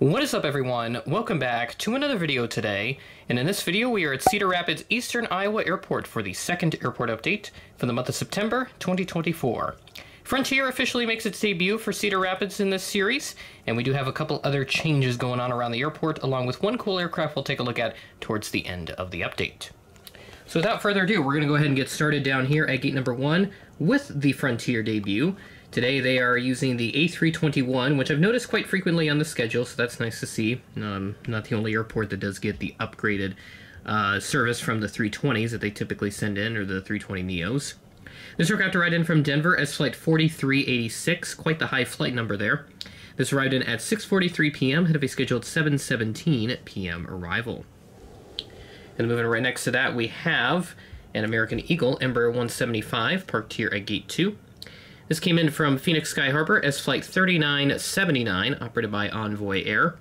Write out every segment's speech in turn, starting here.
What is up, everyone? Welcome back to another video today, and in this video we are at Cedar Rapids Eastern Iowa Airport for the second airport update for the month of September 2024. Frontier officially makes its debut for Cedar Rapids in this series, and we do have a couple other changes going on around the airport, along with one cool aircraft we'll take a look at towards the end of the update. So without further ado, we're going to go ahead and get started down here at gate number 1 with the Frontier debut. Today they are using the A321, which I've noticed quite frequently on the schedule, so that's nice to see. Not the only airport that does get the upgraded service from the 320s that they typically send in, or the 320neos. This aircraft arrived in from Denver as flight 4386, quite the high flight number there. This arrived in at 6:43 p.m., ahead of a scheduled 7:17 p.m. arrival. And moving right next to that, we have an American Eagle Embraer 175 parked here at gate 2. This came in from Phoenix Sky Harbor as flight 3979, operated by Envoy Air.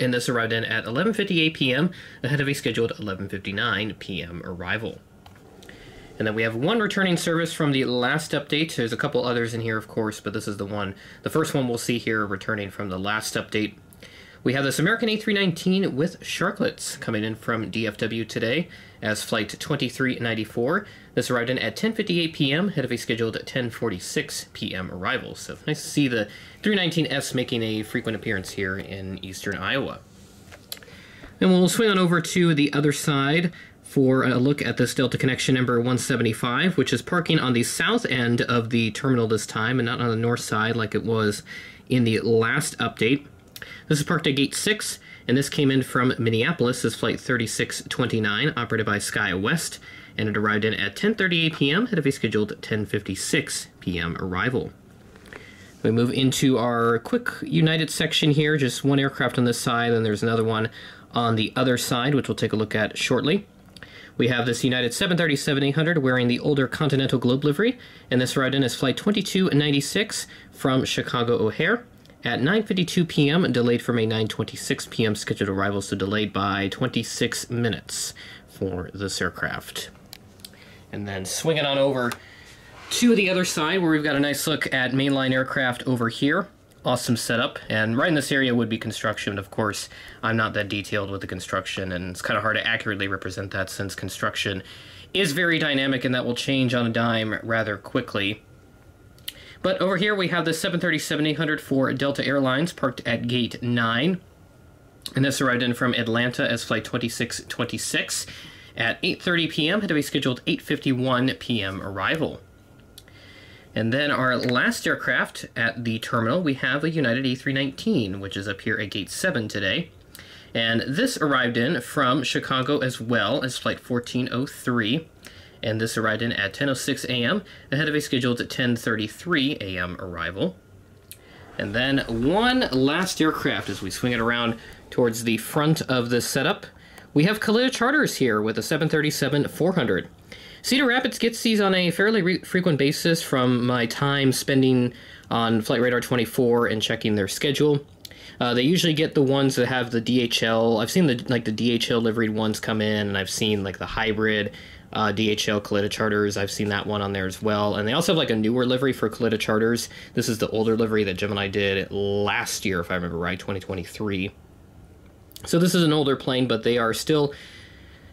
And this arrived in at 11:58 p.m., ahead of a scheduled 11:59 p.m. arrival. And then we have one returning service from the last update. There's a couple others in here, of course, but this is the first one we'll see here returning from the last update. We have this American A319 with Sharklets coming in from DFW today as flight 2394. This arrived in at 10:58 p.m., ahead of a scheduled 10:46 p.m. arrival. So nice to see the 319S making a frequent appearance here in eastern Iowa. And we'll swing on over to the other side for a look at this Delta Connection Embraer 175, which is parking on the south end of the terminal this time and not on the north side like it was in the last update. This is parked at gate 6, and this came in from Minneapolis as flight 3629, operated by Sky West, and it arrived in at 10:38 p.m., ahead of a scheduled 10:56 p.m. arrival. We move into our quick United section here, just one aircraft on this side, and there's another one on the other side, which we'll take a look at shortly. We have this United 737-800 wearing the older Continental Globe livery, and this arrived in as flight 2296 from Chicago O'Hare at 9:52 p.m., delayed from a 9:26 p.m. scheduled arrival, so delayed by 26 minutes for this aircraft. And then swinging on over to the other side, where we've got a nice look at mainline aircraft over here. Awesome setup, and right in this area would be construction. Of course, I'm not that detailed with the construction, and it's kind of hard to accurately represent that since construction is very dynamic, and that will change on a dime rather quickly. But over here we have the 737-800 for Delta Airlines parked at gate 9. And this arrived in from Atlanta as flight 2626 at 8:30 p.m., had to be scheduled 8:51 p.m. arrival. And then our last aircraft at the terminal, we have a United A319, which is up here at gate 7 today. And this arrived in from Chicago as well as flight 1403. And this arrived in at 10:06 a.m., ahead of a scheduled 10:33 a.m. arrival. And then one last aircraft as we swing it around towards the front of this setup. We have Kalitta Charters here with a 737-400. Cedar Rapids gets these on a fairly frequent basis from my time spending on Flight Radar 24 and checking their schedule. They usually get the ones that have the DHL. I've seen the DHL liveried ones come in, and I've seen the hybrid DHL Kalitta Charters. I've seen that one on there as well, and they also have a newer livery for Kalitta Charters. This is the older livery that Gemini did last year, if I remember right, 2023. So this is an older plane, but they are still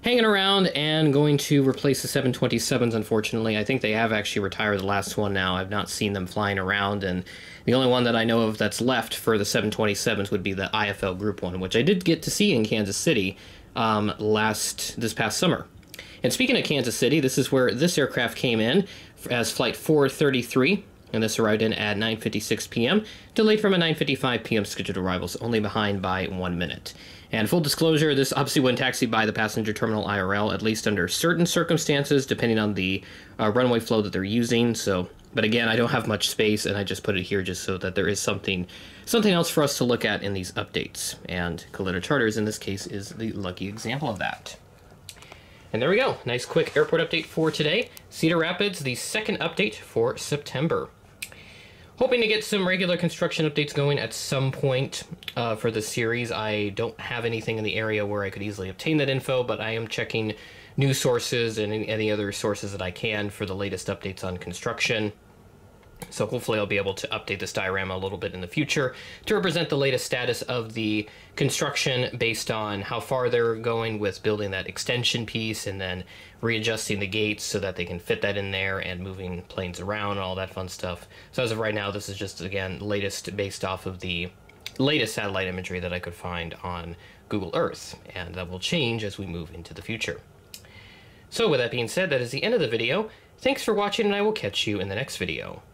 hanging around and going to replace the 727s, unfortunately. I think they have actually retired the last one now. I've not seen them flying around, and the only one that I know of that's left for the 727s would be the IFL Group one, which I did get to see in Kansas City this past summer. And speaking of Kansas City, this is where this aircraft came in as flight 433, and this arrived in at 9:56 p.m., delayed from a 9:55 p.m. scheduled arrival, so only behind by 1 minute. And full disclosure, this obviously wouldn't taxi by the passenger terminal IRL, at least under certain circumstances, depending on the runway flow that they're using. So, but again, I don't have much space, and I just put it here just so that there is something else for us to look at in these updates. And Kalitta Charters, in this case, is the lucky example of that. And there we go. Nice quick airport update for today. Cedar Rapids, the second update for September. Hoping to get some regular construction updates going at some point for the series. I don't have anything in the area where I could easily obtain that info, but I am checking news sources and any other sources that I can for the latest updates on construction. So hopefully I'll be able to update this diorama a little bit in the future to represent the latest status of the construction based on how far they're going with building that extension piece and then readjusting the gates so that they can fit that in there and moving planes around and all that fun stuff. So as of right now, this is just, again, latest based off of the latest satellite imagery that I could find on Google Earth, and that will change as we move into the future. So with that being said, that is the end of the video. Thanks for watching, and I will catch you in the next video.